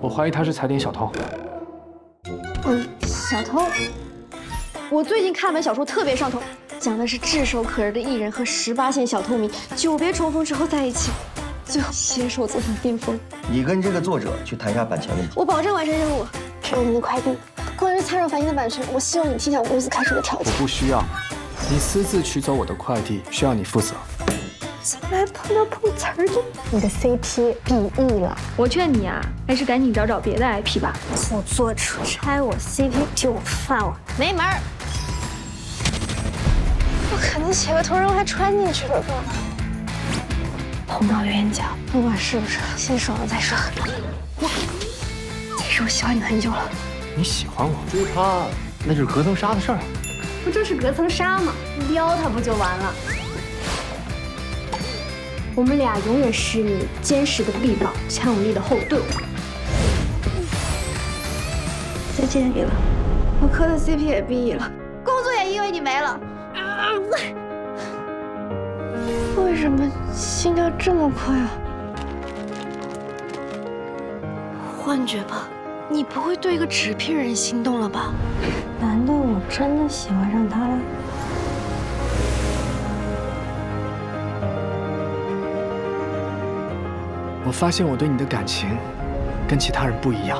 我怀疑他是踩点小偷。小偷？我最近看本小说特别上头，讲的是炙手可热的艺人和18线小透明久别重逢之后在一起，最后携手走上巅峰。你跟这个作者去谈一下版权问题。我保证完成任务。给我们的快递，关于蔡少凡的版权，我希望你听向公司开出的条件。我不需要，你私自取走我的快递，需要你负责。 怎么还碰到碰瓷儿的？你的 CP BE 了，我劝你啊，还是赶紧找找别的 IP 吧。我做出差，我 CP 就我犯我没门儿！不可能写个头人还穿进去了吧？红到圆眼角，不管是不是，先爽了再说。其实我喜欢你很久了。你喜欢我？追他那就是隔层纱的事儿。不就是隔层纱吗？撩他不就完了？ 我们俩永远是你坚实的臂膀，强有力的后盾。再见，李了，我磕的 CP 也 BE 了，工作也因为你没了。为什么心跳这么快啊？幻觉吧？你不会对一个纸片人心动了吧？难道我真的喜欢上他了？ 我发现我对你的感情跟其他人不一样。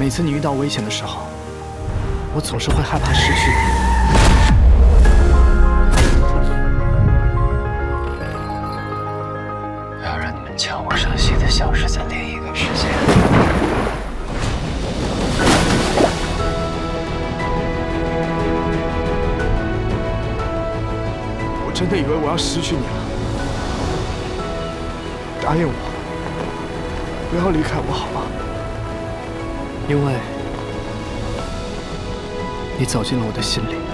每次你遇到危险的时候，我总是会害怕失去你。要让你们抢我上戏的小时在另一个世界。我真的以为我要失去你了。 答应我，不要离开我好吗？因为你走进了我的心里。